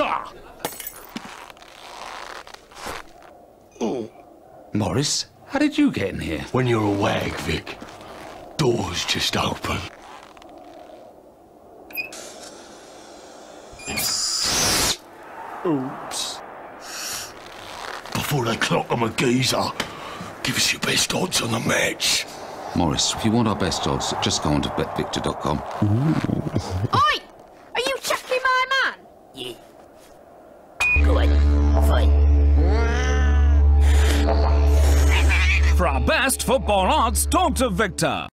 Cha! Oh. Morris, how did you get in here? When you're a wag, Vic, doors just open. Oops. Before they clock on a geezer, give us your best odds on the match. Morris, if you want our best odds, just go on to BetVictor.com. Oi! Are you chucking my man? Yeah. Go on. Fine. For our best football odds, talk to Victor.